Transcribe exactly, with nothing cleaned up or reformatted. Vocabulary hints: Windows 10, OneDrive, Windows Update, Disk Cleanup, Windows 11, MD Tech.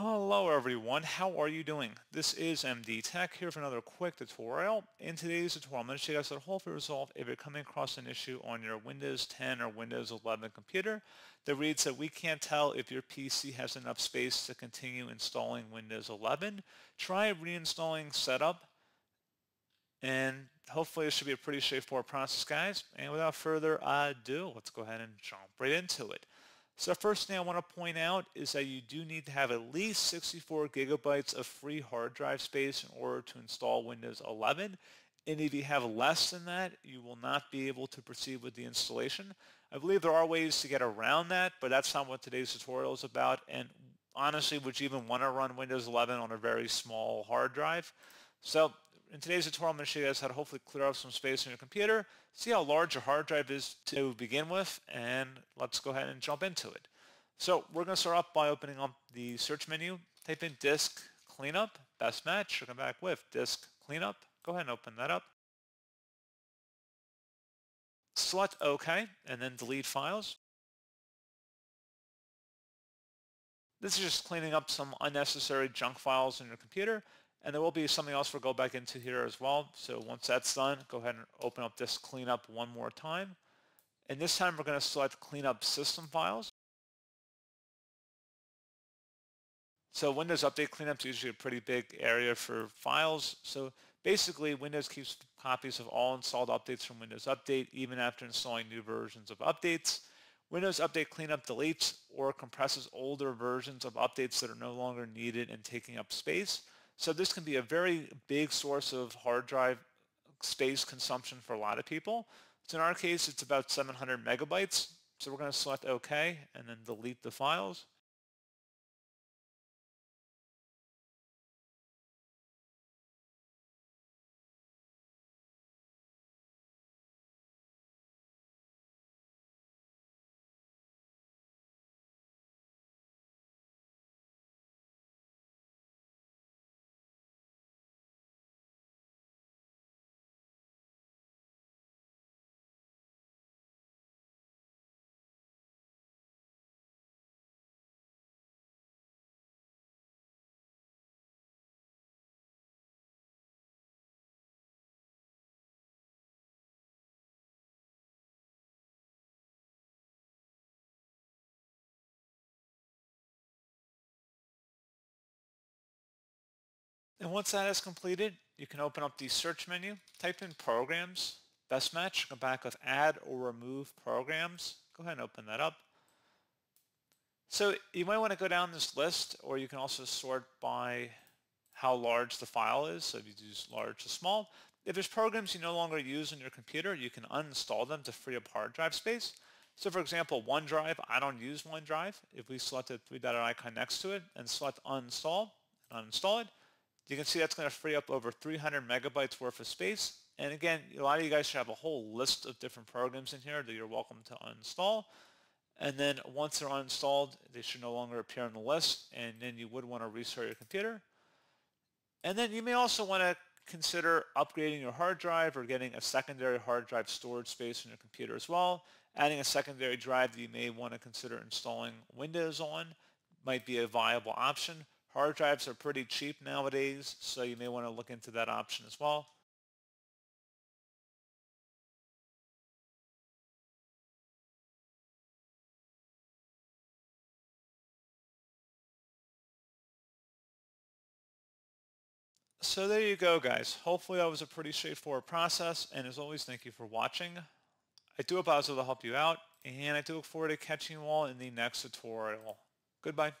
Hello everyone, how are you doing? This is M D Tech here for another quick tutorial. In today's tutorial, I'm going to show you guys how to hopefully resolve if you're coming across an issue on your Windows ten or Windows eleven computer that reads that we can't tell if your P C has enough space to continue installing Windows eleven. Try reinstalling setup, and hopefully this should be a pretty straightforward process, guys. And without further ado, let's go ahead and jump right into it. So first thing I want to point out is that you do need to have at least sixty-four gigabytes of free hard drive space in order to install Windows eleven. And if you have less than that, you will not be able to proceed with the installation. I believe there are ways to get around that, but that's not what today's tutorial is about. And honestly, would you even want to run Windows eleven on a very small hard drive? So in today's tutorial, I'm going to show you guys how to hopefully clear up some space on your computer, see how large your hard drive is to begin with, and let's go ahead and jump into it. So we're going to start off by opening up the search menu, type in Disk Cleanup, best match, come back with Disk Cleanup. Go ahead and open that up. Select OK, and then delete files. This is just cleaning up some unnecessary junk files on your computer. And there will be something else we'll go back into here as well. So once that's done, go ahead and open up Disk Cleanup one more time. And this time we're going to select Cleanup System Files. So Windows Update Cleanup is usually a pretty big area for files. So basically Windows keeps copies of all installed updates from Windows Update even after installing new versions of updates. Windows Update Cleanup deletes or compresses older versions of updates that are no longer needed and taking up space. So this can be a very big source of hard drive space consumption for a lot of people. So in our case, it's about seven hundred megabytes. So we're going to select OK and then delete the files. And once that is completed, you can open up the search menu, type in Programs, best match, go back with Add or Remove Programs. Go ahead and open that up. So you might want to go down this list, or you can also sort by how large the file is. So if you do large to small. If there's programs you no longer use on your computer, you can uninstall them to free up hard drive space. So for example, OneDrive, I don't use OneDrive. If we select the three dotted icon next to it and select Uninstall, and uninstall it, you can see that's going to free up over three hundred megabytes worth of space. And again, a lot of you guys should have a whole list of different programs in here that you're welcome to uninstall. And then once they're uninstalled, they should no longer appear on the list. And then you would want to restart your computer. And then you may also want to consider upgrading your hard drive or getting a secondary hard drive storage space on your computer as well. Adding a secondary drive that you may want to consider installing Windows on might be a viable option. Hard drives are pretty cheap nowadays, so you may want to look into that option as well. So there you go, guys. Hopefully that was a pretty straightforward process, and as always, thank you for watching. I do hope I was able to help you out, and I do look forward to catching you all in the next tutorial. Goodbye.